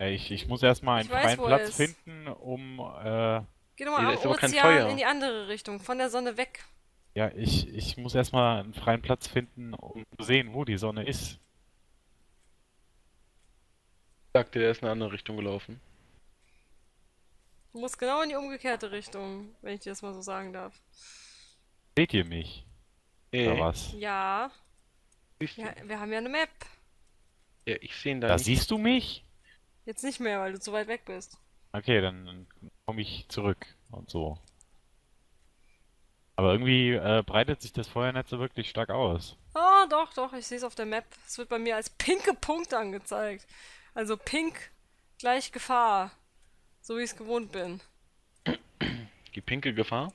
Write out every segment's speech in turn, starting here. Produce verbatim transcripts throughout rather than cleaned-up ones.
Ich, ich muss erstmal einen freien Platz finden, um. Äh, Geh doch mal am Ozean in die andere Richtung, von der Sonne weg. Ja, ich, ich muss erstmal einen freien Platz finden, um zu sehen, wo die Sonne ist. Ich sagte, der ist in eine andere Richtung gelaufen. Du musst genau in die umgekehrte Richtung, wenn ich dir das mal so sagen darf. Seht ihr mich? Äh. Oder was? Ja. ja. Wir haben ja eine Map. Ja, ich sehe ihn da. Da nicht. Siehst du mich? Jetzt nicht mehr, weil du zu weit weg bist. Okay, dann komme ich zurück und so. Aber irgendwie äh, breitet sich das Feuer nicht so wirklich stark aus. Oh, doch, doch, ich sehe es auf der Map. Es wird bei mir als pinke Punkte angezeigt. Also pink gleich Gefahr. So wie ich es gewohnt bin. Die pinke Gefahr?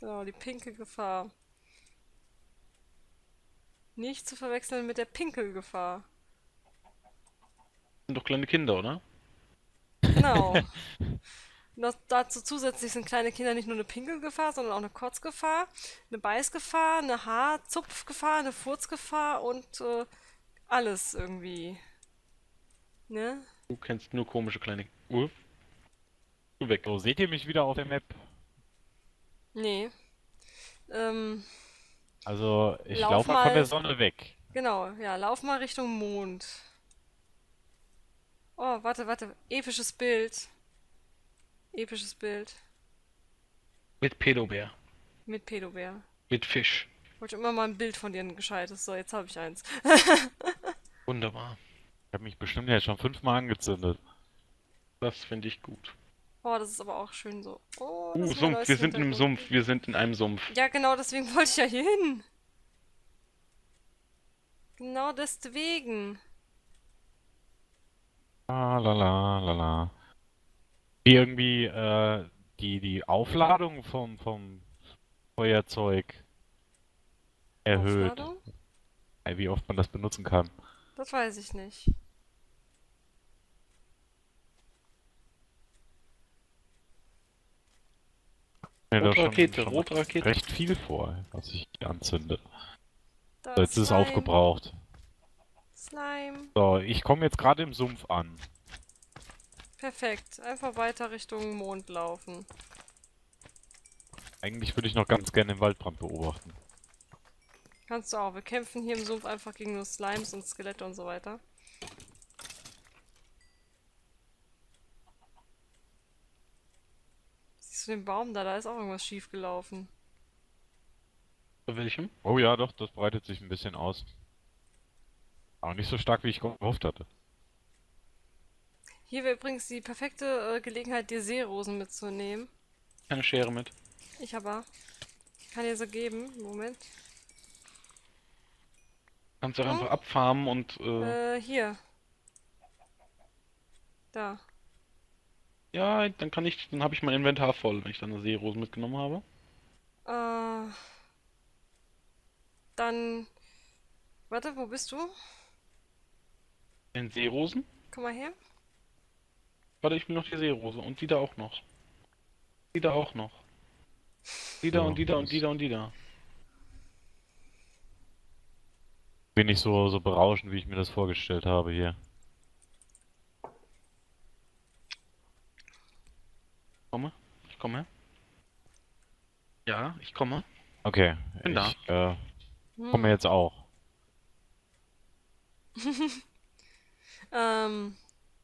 Genau, die pinke Gefahr. Nicht zu verwechseln mit der Pinkelgefahr. Sind doch kleine Kinder, oder? Genau. Noch dazu zusätzlich sind kleine Kinder nicht nur eine Pinkelgefahr, sondern auch eine Kotzgefahr, eine Beißgefahr, eine Haarzupfgefahr, eine Furzgefahr und äh, alles irgendwie. Ne? Du kennst nur komische kleine. Uff. Du weg. Oh, seht ihr mich wieder auf der Map? Nee. Ähm. Also, ich lauf, lauf mal von der Sonne weg. Genau, ja, lauf mal Richtung Mond. Oh, warte, warte. Episches Bild. Episches Bild. Mit Pedobär. Mit Pedobär. Mit Fisch. Wollte immer mal ein Bild von dir, ein gescheites. So, jetzt habe ich eins. Wunderbar. Ich habe mich bestimmt ja schon fünfmal angezündet. Das finde ich gut. Oh, das ist aber auch schön so. Oh, uh, Sumpf. Wir sind in einem Sumpf. Wir sind in einem Sumpf. Ja, genau, deswegen wollte ich ja hier hin. Genau deswegen. La la la la la. Wie irgendwie äh, die, die Aufladung vom, vom Feuerzeug erhöht. Aufladung? Wie oft man das benutzen kann. Das weiß ich nicht. Rotrakete, Rotrakete. Recht viel vor, was ich anzünde. So, jetzt ist es aufgebraucht. Slime. So, ich komme jetzt gerade im Sumpf an. Perfekt, einfach weiter Richtung Mond laufen. Eigentlich würde ich noch ganz gerne den Waldbrand beobachten. Kannst du auch, wir kämpfen hier im Sumpf einfach gegen nur Slimes und Skelette und so weiter. Zu dem Baum da, da ist auch irgendwas schief gelaufen. Bei welchem? Oh ja, doch, das breitet sich ein bisschen aus. Aber nicht so stark, wie ich gehofft hatte. Hier wäre übrigens die perfekte äh, Gelegenheit, dir Seerosen mitzunehmen. Keine Schere mit. Ich aber. Kann dir so geben. Moment. Kannst du auch oh. einfach abfarmen und. Äh... Äh, hier. Da. Ja, dann kann ich, dann habe ich mein Inventar voll, wenn ich dann eine Seerose mitgenommen habe. Äh, dann, warte, wo bist du? In Seerosen? Komm mal her. Warte, ich will noch die Seerose und die da auch noch. Die da auch noch. Die da ja, und die da und die da und die da. Bin ich so, so berauschend, wie ich mir das vorgestellt habe hier. Ich komme. Ja, ich komme. Okay, bin ich da. Äh, komme hm. jetzt auch. ähm,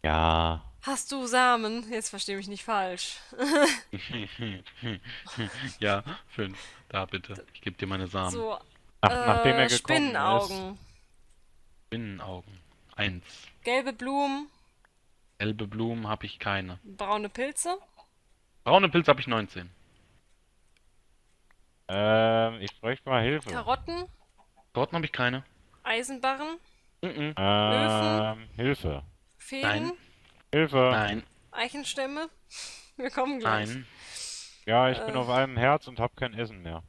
ja. Hast du Samen? Jetzt verstehe mich nicht falsch. Ja, fünf. Da bitte. Ich gebe dir meine Samen. So, Ach, nachdem äh, er gekommen Spinnenaugen. Ist. Spinnenaugen. Eins. Gelbe Blumen. Gelbe Blumen habe ich keine. Braune Pilze. Braune Pilze habe ich neunzehn. Ähm, ich bräuchte mal Hilfe. Karotten? Karotten habe ich keine. Eisenbarren? Mhm. Ähm, Löwen? Hilfe. Feen? Nein. Hilfe. Nein. Eichenstämme? Wir kommen gleich. Nein. Ja, ich äh. bin auf einem Herz und habe kein Essen mehr.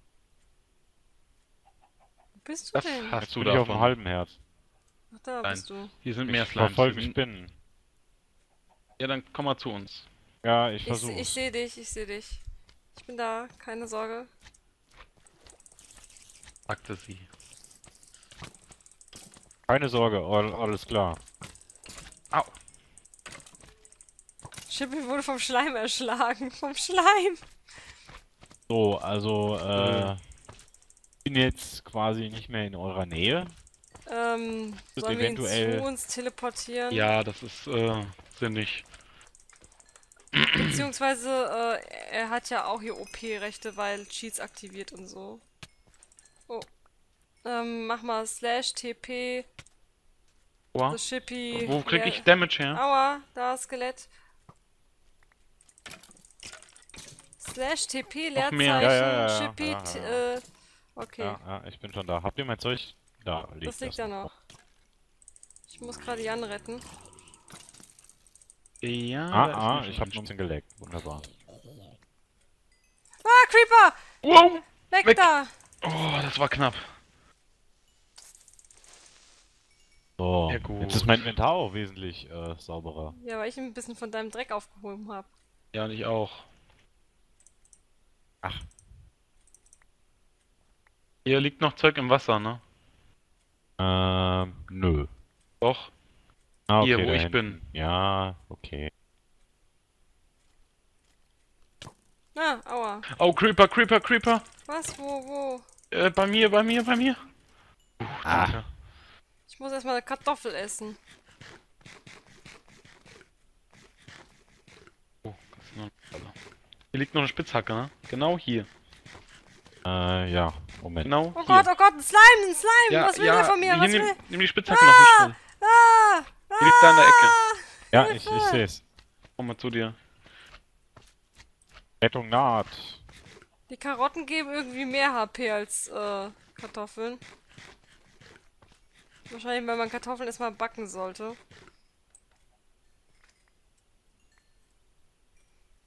Wo bist du das denn? Hast du da auf einem halben Herz. Ach, da Nein. bist du. Hier sind ich mehr Slimes. Verfolgen Spinnen. Ja, dann komm mal zu uns. Ja, ich versuche. Ich, ich sehe dich, ich sehe dich. Ich bin da, keine Sorge. Sagte sie. Keine Sorge, all, alles klar. Au. Chippy wurde vom Schleim erschlagen. Vom Schleim! So, also, äh... ich bin jetzt quasi nicht mehr in eurer Nähe. Ähm, das sollen eventuell... wir ihn zu uns teleportieren? Ja, das ist, äh, sinnig. Beziehungsweise, äh, er hat ja auch hier O P-Rechte, weil Cheats aktiviert und so. Oh. Ähm, mach mal slash T P. Oha. The Shippy. Wo krieg ich Damage her? Aua, da ist Skelett. Slash T P, Leerzeichen, ja, ja, ja, Shippy, ja, ja, ja. äh... Okay. Ja, ja, ich bin schon da. Habt ihr mein Zeug? Da liegt das. Das liegt da noch. Ich muss gerade Jan retten. Ja, ah, ah, ich hab schon geleckt. Wunderbar. Ah, Creeper! Wow! Weg, weg da! Oh, das war knapp. So, ja, jetzt ist mein Inventar auch wesentlich äh, sauberer. Ja, weil ich ein bisschen von deinem Dreck aufgehoben habe. Ja, und ich auch. Ach. Hier liegt noch Zeug im Wasser, ne? Ähm, nö. Doch. Ah, okay, hier, wo ich bin. Ja, okay. Ah, aua. Oh, Creeper, Creeper, Creeper! Was? Wo, wo? Äh, bei mir, bei mir, bei mir. Uh, ah. Ich muss erstmal eine Kartoffel essen. Oh, hier liegt noch eine Spitzhacke, ne? Genau hier. Äh, ja, Moment. Genau oh hier. Gott, oh Gott, ein Slime, ein Slime! Ja, was will ja, der von mir? Was nimm, will? nimm die Spitzhacke ah, noch nicht schnell. Ah, ah, die liegt da in der Ecke. Ja, ich, ich seh's. Komm mal zu dir. Rettung naht. Die Karotten geben irgendwie mehr H P als äh, Kartoffeln. Wahrscheinlich, weil man Kartoffeln erstmal backen sollte.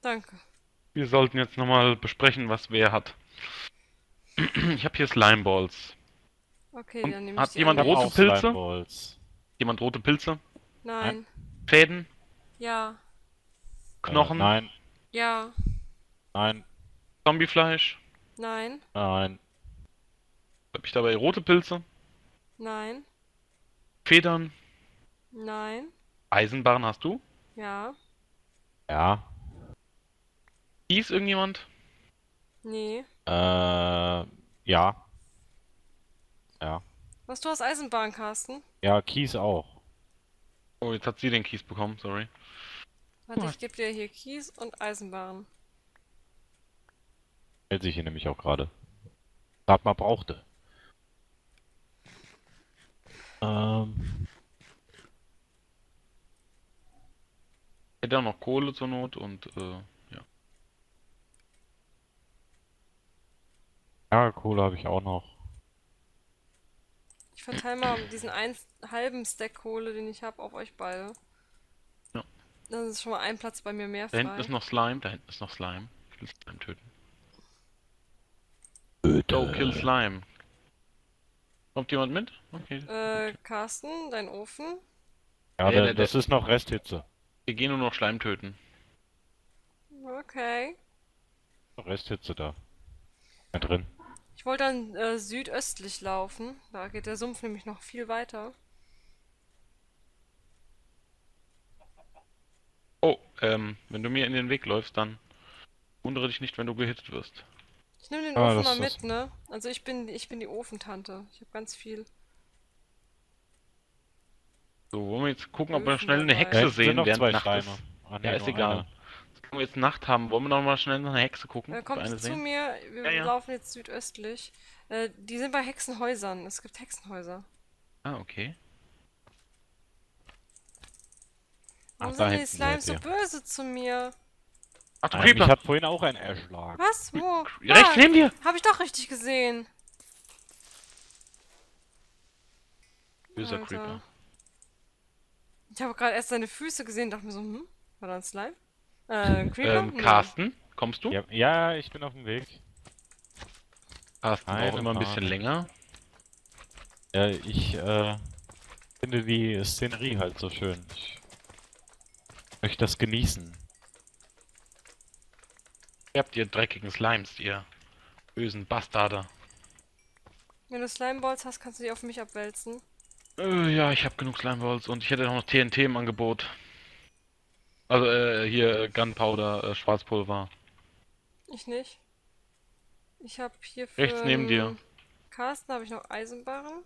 Danke. Wir sollten jetzt nochmal besprechen, was wer hat. Ich habe hier Slimeballs. Okay, und dann nehme ich Hat jemand rote Pilze? Slimeballs. Jemand rote Pilze? Nein. Fäden? Ja. Knochen? Äh, nein. Ja. Nein. Zombiefleisch? Nein. Nein. Habe ich dabei rote Pilze? Nein. Federn? Nein. Eisenbarren hast du? Ja. Ja. Kies irgendjemand? Nee. Äh, ja. Ja. Was, du hast Eisenbahn, Carsten? Ja, Kies auch. Oh, jetzt hat sie den Kies bekommen, sorry. Warte, ich geb dir hier Kies und Eisenbahn. Hält sich hier nämlich auch gerade. Grad mal brauchte. Ähm. Hätte auch noch Kohle zur Not und, äh... ja, Kohle habe ich auch noch. Ich verteile mal diesen ein, halben Stack Kohle, den ich habe, auf euch beide. Ja. Dann ist schon mal ein Platz bei mir mehr frei. Da hinten ist noch Slime, da hinten ist noch Slime. Ich will Slime töten. Öde. Oh, kill Slime. Kommt jemand mit? Okay. Äh, Carsten, dein Ofen? Ja, hey, der, der, das der, ist noch Resthitze. Wir gehen nur noch Slime töten. Okay. Resthitze da. Da drin. Ich wollte dann äh, südöstlich laufen. Da geht der Sumpf nämlich noch viel weiter. Oh, ähm, wenn du mir in den Weg läufst, dann wundere dich nicht, wenn du gehittet wirst. Ich nehme den ah, Ofen mal mit, das. ne? Also ich bin, ich bin die Ofentante. Ich habe ganz viel. So, wollen wir jetzt gucken, Öfen ob wir schnell dabei. eine Hexe ja, sehen, während zwei Nacht ist. Ach, nee, ja, ist egal. Eine. Wenn wir jetzt Nacht haben, wollen wir noch mal schnell nach einer Hexe gucken? Äh, kommt zu mir, wir ja, ja. laufen jetzt südöstlich. Äh, die sind bei Hexenhäusern, es gibt Hexenhäuser. Ah, okay. Warum Ach, sind die Slimes so böse zu mir? Ach du Creeper! Ich hab vorhin auch einen erschlagen. Was? Wo? Ja, rechts neben dir! Hab ich doch richtig gesehen! Böser Alter. Creeper. Ich habe gerade erst seine Füße gesehen und dachte mir so, hm, war da ein Slime? Äh, Creeper? Ähm, Carsten, kommst du? Ja, ja, ich bin auf dem Weg. Carsten braucht immer ein bisschen länger. Ja, ich äh, finde die Szenerie halt so schön. Ich möchte das genießen. Ihr habt ihr dreckigen Slimes, ihr bösen Bastarde. Wenn du Slimeballs hast, kannst du die auf mich abwälzen. Äh, ja, ich habe genug Slimeballs und ich hätte auch noch T N T im Angebot. Also äh, hier Gunpowder, äh, Schwarzpulver. Ich nicht. Ich habe hier für rechts neben dir. Carsten habe ich noch Eisenbarren.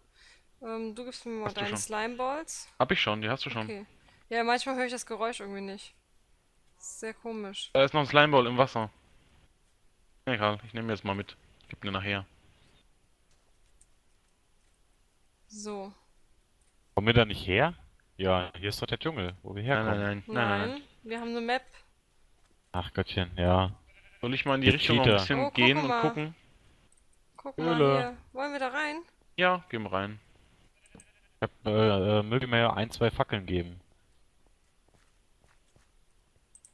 Ähm, du gibst mir mal hast deine Slimeballs. Hab ich schon, die hast du schon. Okay. Ja, manchmal höre ich das Geräusch irgendwie nicht. Sehr komisch. Da ist noch ein Slimeball im Wasser. Egal, ich nehme jetzt mal mit. Gib mir nachher. So. Kommen wir da nicht her? Ja, hier ist doch der Dschungel, wo wir herkommen. Nein, nein, nein. Nein, nein. Wir haben eine Map. Ach Gottchen, ja. Soll ich mal in die Richtung noch ein bisschen oh, gehen und gucken? Guck mal hier. Wollen wir da rein? Ja, gehen wir rein. Ich hab, äh, äh, möge mir ja ein, zwei Fackeln geben.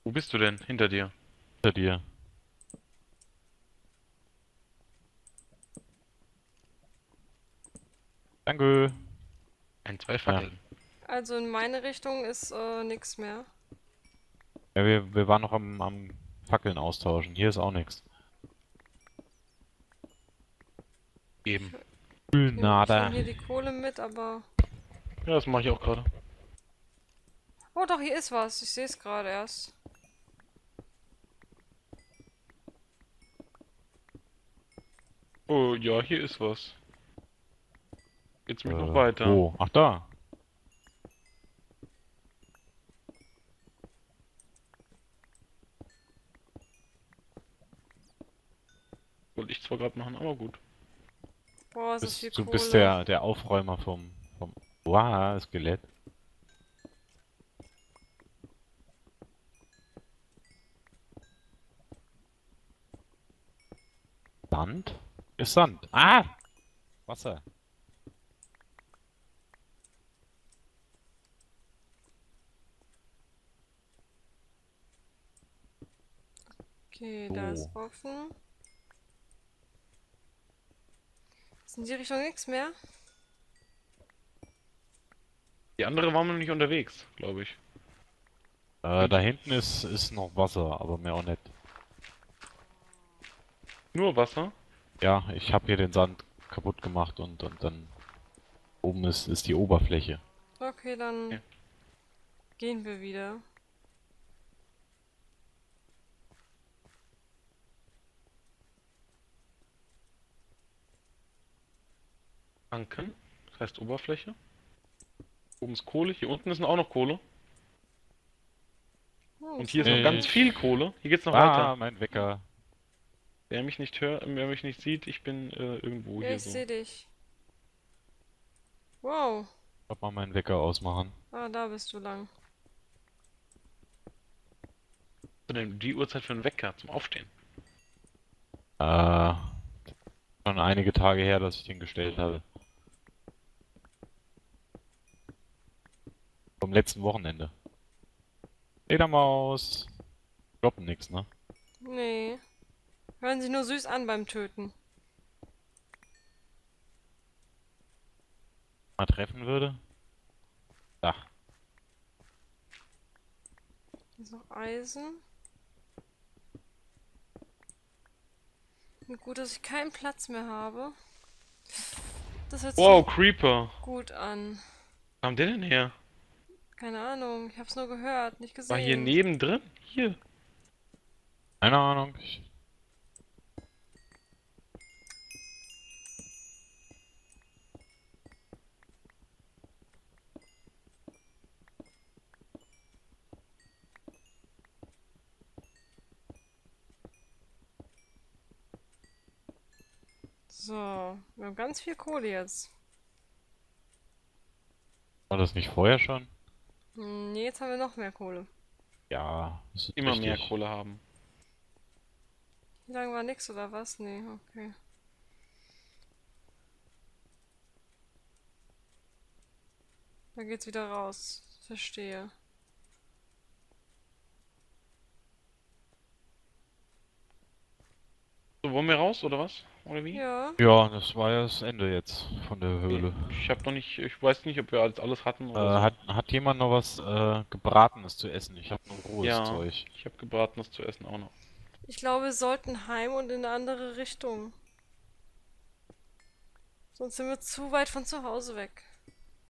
Wo bist du denn? Hinter dir. Hinter dir. Danke. Ein, zwei Fackeln. Ja. Also in meine Richtung ist äh, nichts mehr. Ja, wir, wir waren noch am, am Fackeln austauschen. Hier ist auch nichts. Eben. Ich nehme hier die Kohle mit, aber... Ja, das mache ich auch gerade. Oh doch, hier ist was. Ich sehe es gerade erst. Oh ja, hier ist was. Geht's mich äh, noch weiter? Oh, ach da. Wollte ich zwar gerade machen, aber gut. Boah, ist viel Kohle. Du bist der, der Aufräumer vom, vom Wow, Skelett. Sand? Ist Sand. Ah! Wasser. Okay, oh. Da ist offen. Ist in die Richtung nichts mehr? Die andere waren noch nicht unterwegs, glaube ich. Äh, da hinten ist, ist noch Wasser, aber mehr auch nicht. Nur Wasser? Ja, ich habe hier den Sand kaputt gemacht und, und dann oben ist, ist die Oberfläche. Okay, dann okay. Gehen wir wieder. Anken, das heißt Oberfläche. Oben ist Kohle, hier unten ist auch noch Kohle. Oh, und hier ist nee. noch ganz viel Kohle. Hier geht's noch ah, weiter. Ah, mein Wecker. Wer mich nicht hört, wer mich nicht sieht, ich bin äh, irgendwo ja, hier. Ich so. sehe dich. Wow. Ich hab mal meinen Wecker ausmachen. Ah, da bist du lang. Was ist denn die Uhrzeit für einen Wecker zum Aufstehen? Ah. Schon einige Tage her, dass ich den gestellt habe. Vom letzten Wochenende. Fledermaus. Droppen nix, ne? Nee. Hören sich nur süß an beim Töten. Mal treffen würde? Da. Hier ist noch Eisen. Gut, dass ich keinen Platz mehr habe. Das hört sich wow, Creeper. Gut an. Wo kam der denn her? Keine Ahnung, ich hab's nur gehört, nicht gesehen. War hier nebendrin? Hier. Keine Ahnung. So, wir haben ganz viel Kohle jetzt. War das nicht vorher schon? Nee, jetzt haben wir noch mehr Kohle. Ja, das ist immer richtig. Mehr Kohle haben. Wie lange war nix oder was? Nee, okay. Da geht's wieder raus. Verstehe. So, wollen wir raus oder was? Oder wie? Ja. Ja, das war ja das Ende jetzt von der Höhle. Ich hab noch nicht, ich weiß nicht, ob wir alles, alles hatten oder äh, so. hat, hat jemand noch was äh, Gebratenes zu essen? Ich hab noch rohes ja, Zeug. Ich hab Gebratenes zu essen auch noch. Ich glaube, wir sollten heim und in eine andere Richtung. Sonst sind wir zu weit von zu Hause weg.